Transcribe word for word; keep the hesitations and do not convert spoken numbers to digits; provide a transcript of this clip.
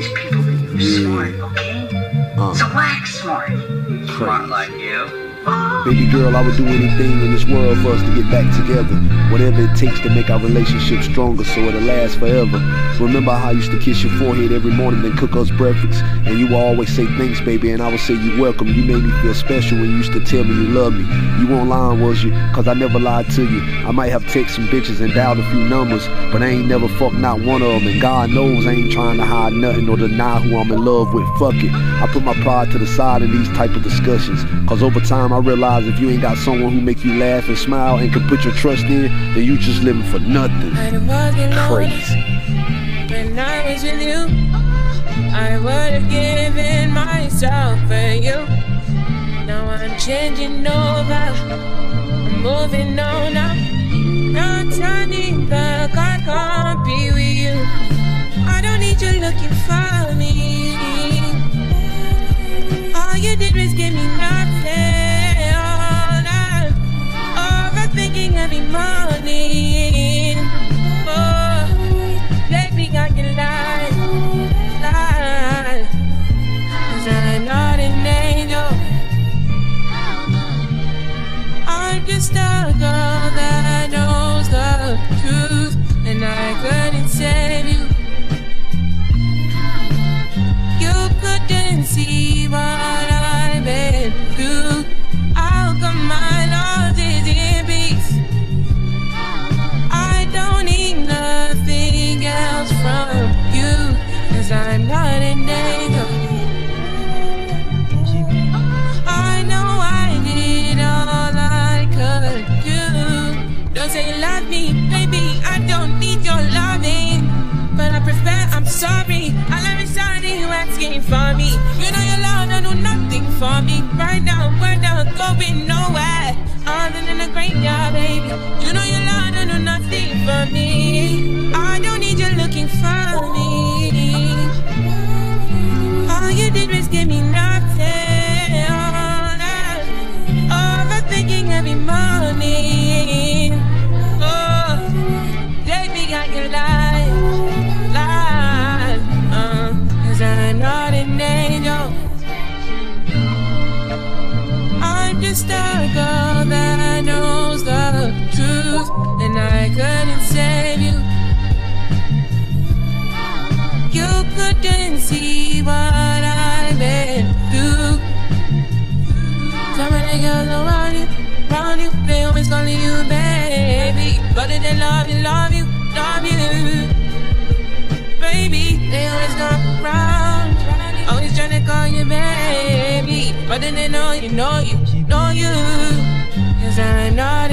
these people that you're smart, okay? Uh, so wax smart. Smart like you. Baby girl, I would do anything in this world for us to get back together. Whatever it takes to make our relationship stronger so it'll last forever. Remember how I used to kiss your forehead every morning and cook us breakfast? And you would always say thanks, baby, and I would say you're welcome. You made me feel special when you used to tell me you loved me. You weren't lying, was you? Cause I never lied to you. I might have texted some bitches and dialed a few numbers, but I ain't never fucked not one of them. And God knows I ain't trying to hide nothing or deny who I'm in love with. Fuck it, I put my pride to the side in these type of discussions. Cause over time I I realize if you ain't got someone who make you laugh and smile and can put your trust in, then you just living for nothing. Crazy. When I was with you, I would have given myself for you. Now I'm changing over, I'm moving on up. No turning back, I can't be with you. I don't need you looking for me. All you did was give me nothing. Every morning, oh, let me got your light, light, cause I'm not an angel, I'm just a girl that knows the truth, and I couldn't save you, you couldn't see what I've been through, how come my love is in peace? Else from you, cause I'm not an angel. I know I did all I could do. Don't say you love me, baby, I don't need your loving, but I prefer I'm sorry. I love it, sorry, you asking for me. You know your love don't do nothing for me. Right now, we're not going nowhere, other than a graveyard, baby. You know your love don't do nothing for me. I don't need you looking for me. All you did was give me nothing. All that overthinking every morning. Oh, baby, got your life, life. Uh, Cause I'm not an angel. I'm just a girl that knows the truth, and I couldn't save you. You couldn't see what I've been through. So many girls around you, around you, they always calling you baby, but they love you, love you, love you, baby. They always come around, always trying to call you baby, but then they know you, know you, know you, cause I'm not